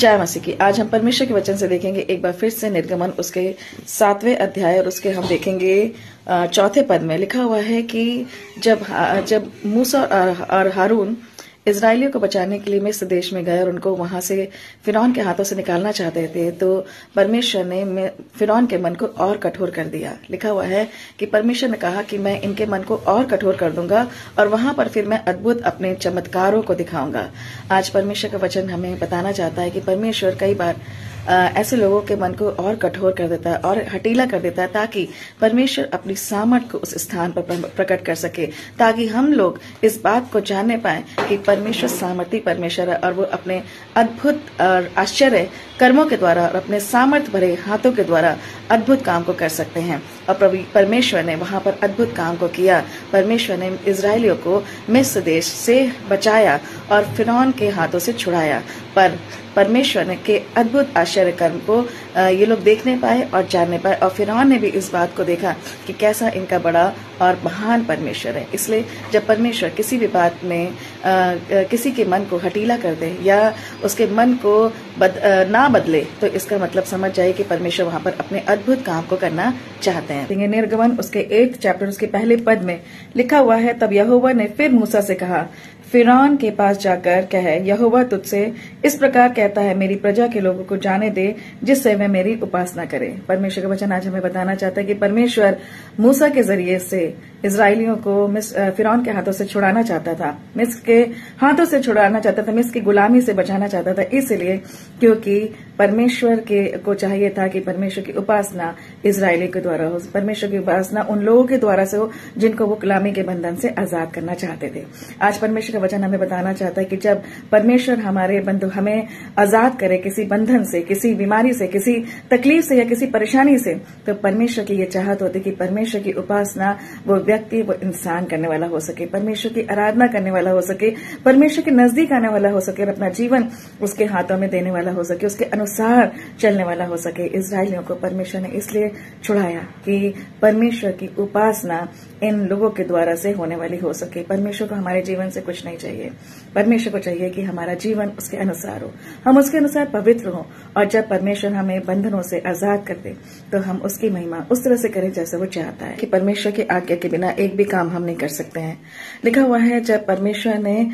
जय मसीह की। आज हम परमेश्वर के वचन से देखेंगे एक बार फिर से निर्गमन उसके 7वें अध्याय और उसके हम देखेंगे 4थे पद में लिखा हुआ है कि जब मूसा और हारून इजरायलियों को बचाने के लिए मिस्र देश में गए और उनको वहां से फिरौन के हाथों से निकालना चाहते थे तो परमेश्वर ने फिरौन के मन को और कठोर कर दिया। लिखा हुआ है कि परमेश्वर ने कहा कि मैं इनके मन को और कठोर कर दूंगा और वहां पर फिर मैं अद्भुत अपने चमत्कारों को दिखाऊंगा। आज परमेश्वर का वचन हमें बताना चाहता है कि परमेश्वर कई बार ऐसे लोगों के मन को और कठोर कर देता है और हटीला कर देता है ताकि परमेश्वर अपनी सामर्थ को उस स्थान पर प्रकट कर सके, ताकि हम लोग इस बात को जानने पाए कि परमेश्वर सामर्थी परमेश्वर है और वो अपने अद्भुत और आश्चर्य कर्मों के द्वारा और अपने सामर्थ भरे हाथों के द्वारा अद्भुत काम को कर सकते हैं। और परमेश्वर ने वहां पर अद्भुत काम को किया। परमेश्वर ने इजरायलियों को मिस्र देश से बचाया और फिरौन के हाथों से छुड़ाया। पर परमेश्वर ने के अद्भुत आश्चर्य कर्म को ये लोग देखने पाए और जानने पाए और फिरौन ने भी इस बात को देखा कि कैसा इनका बड़ा और महान परमेश्वर है। इसलिए जब परमेश्वर किसी भी बात में किसी के मन को हटीला कर दे या उसके मन को ना बदले तो इसका मतलब समझ जाए कि परमेश्वर वहां पर अपने अद्भुत काम को करना चाहते हैं। निर्गमन उसके 8 चैप्टर उसके पहले पद में लिखा हुआ है, तब यहोवा ने फिर मूसा से कहा, फिरौन के पास जाकर कह, यहोवा तुझसे इस प्रकार कहता है, मेरी प्रजा के लोगों को जाने दे जिससे वे मेरी उपासना करें। परमेश्वर का वचन आज हमें बताना चाहता है कि परमेश्वर मूसा के जरिए से इजरायलियों को फिरौन के हाथों से छुड़ाना चाहता था, मिस्र के हाथों से छुड़ाना चाहता था, मिस्र की गुलामी से बचाना चाहता था। इसलिए क्योंकि परमेश्वर के को चाहिए था कि परमेश्वर की उपासना इजरायलियों के द्वारा हो, परमेश्वर की उपासना उन लोगों के द्वारा से हो जिनको वो गुलामी के बंधन से आजाद करना चाहते थे। आज परमेश्वर वचन हमें बताना चाहता है कि जब परमेश्वर हमारे बंधु हमें आजाद करे किसी बंधन से, किसी बीमारी से, किसी तकलीफ से या किसी परेशानी से, तो परमेश्वर की ये चाहत होती है कि परमेश्वर की उपासना वो व्यक्ति वो इंसान करने वाला हो सके, परमेश्वर की आराधना करने वाला हो सके, परमेश्वर के नजदीक आने वाला हो सके और अपना जीवन उसके हाथों में देने वाला हो सके, उसके अनुसार चलने वाला हो सके। इजरायलियों को परमेश्वर ने इसलिए छुड़ाया कि परमेश्वर की उपासना इन लोगों के द्वारा से होने वाली हो सके। परमेश्वर को हमारे जीवन से कुछ नहीं चाहिए, परमेश्वर को चाहिए कि हमारा जीवन उसके अनुसार हो, हम उसके अनुसार पवित्र हो। और जब परमेश्वर हमें बंधनों से आजाद कर दे तो हम उसकी महिमा उस तरह से करें जैसे वो चाहता है कि परमेश्वर की आज्ञा के बिना एक भी काम हम नहीं कर सकते हैं। लिखा हुआ है जब परमेश्वर ने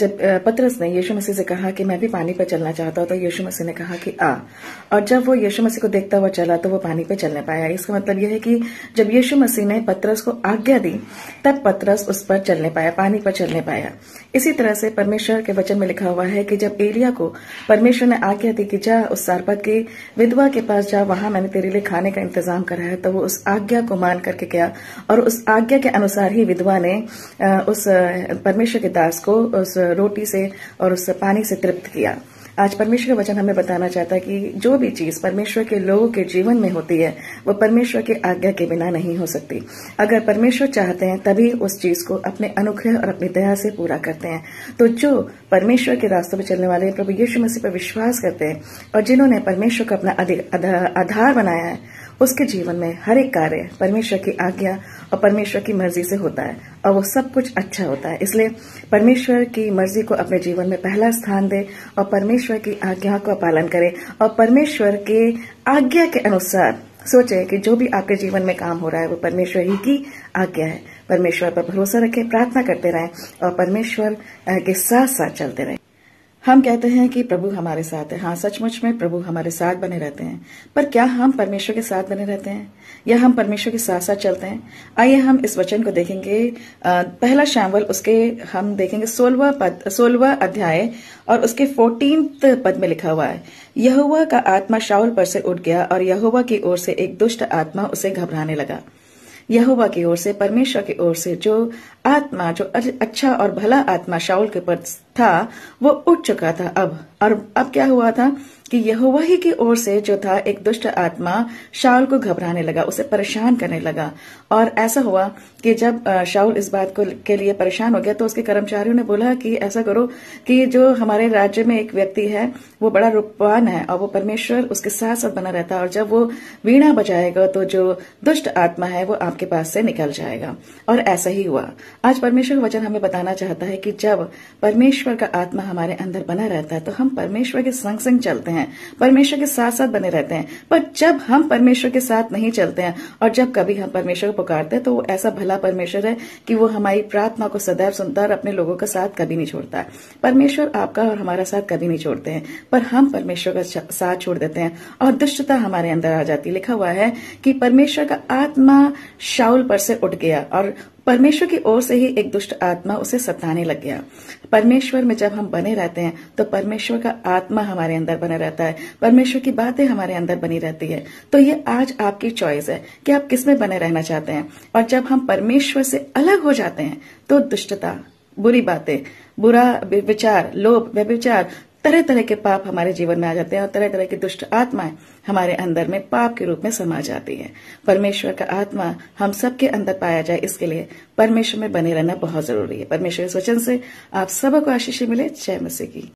जब पतरस ने यीशु मसीह से कहा कि मैं भी पानी पर चलना चाहता हूं तो यीशु मसीह ने कहा कि आ, और जब वो यीशु मसीह को देखता हुआ चला तो वो पानी पर चलने पाया। इसका मतलब यह है कि जब यीशु मसीह ने पतरस को आज्ञा दी तब पतरस उस पर चलने पाया, पानी पर चलने पाया। इसी तरह से परमेश्वर के वचन में लिखा हुआ है कि जब एलिया को परमेश्वर ने आज्ञा दी कि जा उस सारपत की विधवा के पास जा, वहां मैंने तेरे लिए खाने का इंतजाम करा है, तो वो उस आज्ञा को मान करके गया और उस आज्ञा के अनुसार ही विधवा ने उस परमेश्वर के दास को उस रोटी से और उस पानी से तृप्त किया। आज परमेश्वर का वचन हमें बताना चाहता है कि जो भी चीज परमेश्वर के लोगों के जीवन में होती है वो परमेश्वर के आज्ञा के बिना नहीं हो सकती। अगर परमेश्वर चाहते हैं तभी उस चीज को अपने अनुग्रह और अपनी दया से पूरा करते हैं। तो जो परमेश्वर के रास्तों पर चलने वाले प्रभु यीशु मसीह पर विश्वास करते हैं और जिन्होंने परमेश्वर को अपना आधार बनाया है, उसके जीवन में हर एक कार्य परमेश्वर की आज्ञा और परमेश्वर की मर्जी से होता है और वो सब कुछ अच्छा होता है। इसलिए परमेश्वर की मर्जी को अपने जीवन में पहला स्थान दे और परमेश्वर की आज्ञा का पालन करें और परमेश्वर के आज्ञा के अनुसार सोचें कि जो भी आपके जीवन में काम हो रहा है वो परमेश्वर ही की आज्ञा है। परमेश्वर पर भरोसा रखें, प्रार्थना करते रहें और परमेश्वर के साथ साथ चलते रहें। हम कहते हैं कि प्रभु हमारे साथ है। हाँ, सचमुच में प्रभु हमारे साथ बने रहते हैं, पर क्या हम परमेश्वर के साथ बने रहते हैं या हम परमेश्वर के साथ साथ चलते हैं? आइए हम इस वचन को देखेंगे। पहला शमूएल उसके हम देखेंगे 16वां अध्याय और उसके 14th पद में लिखा हुआ है, यहोवा का आत्मा शाऊल पर से उठ गया और यहोवा की ओर से एक दुष्ट आत्मा उसे घबराने लगा। यहोवा की ओर से, परमेश्वर की ओर से जो आत्मा, जो अच्छा और भला आत्मा शाऊल के पर था वो उठ चुका था। अब क्या हुआ था कि यहोवा ही की ओर से जो था एक दुष्ट आत्मा शाऊल को घबराने लगा, उसे परेशान करने लगा। और ऐसा हुआ कि जब शाऊल इस बात को के लिए परेशान हो गया तो उसके कर्मचारियों ने बोला कि ऐसा करो कि जो हमारे राज्य में एक व्यक्ति है वो बड़ा रूपवान है और वो परमेश्वर उसके साथ साथ बना रहता है और जब वो वीणा बजाएगा तो जो दुष्ट आत्मा है वो आपके पास से निकल जाएगा। और ऐसा ही हुआ। आज परमेश्वर का वचन हमें बताना चाहता है कि जब परमेश्वर का आत्मा हमारे अंदर बना रहता है तो हम परमेश्वर के संग संग चलते हैं, परमेश्वर के साथ साथ बने रहते हैं। पर जब हम परमेश्वर के साथ नहीं चलते हैं और जब कभी हम परमेश्वर को पुकारते हैं तो वो ऐसा भला परमेश्वर है कि वो हमारी प्रार्थना को सदैव सुनता है और अपने लोगों का साथ कभी नहीं छोड़ता। परमेश्वर आपका और हमारा साथ कभी नहीं छोड़ते हैं, पर हम परमेश्वर का साथ छोड़ देते हैं और दुष्टता हमारे अंदर आ जाती है। लिखा हुआ है कि परमेश्वर का आत्मा शाऊल पर से उठ गया और परमेश्वर की ओर से ही एक दुष्ट आत्मा उसे सताने लग गया। परमेश्वर में जब हम बने रहते हैं तो परमेश्वर का आत्मा हमारे अंदर बना रहता है, परमेश्वर की बातें हमारे अंदर बनी रहती है। तो ये आज आपकी चॉइस है कि आप किसमें बने रहना चाहते हैं। और जब हम परमेश्वर से अलग हो जाते हैं तो दुष्टता, बुरी बातें, बुरा विचार, लोभ, व्यभिचार, तरह तरह के पाप हमारे जीवन में आ जाते हैं और तरह तरह की दुष्ट आत्माएं हमारे अंदर में पाप के रूप में समा जाती है। परमेश्वर का आत्मा हम सबके अंदर पाया जाए, इसके लिए परमेश्वर में बने रहना बहुत जरूरी है। परमेश्वर के वचन से आप सबको आशीष मिले। जय मसीह की।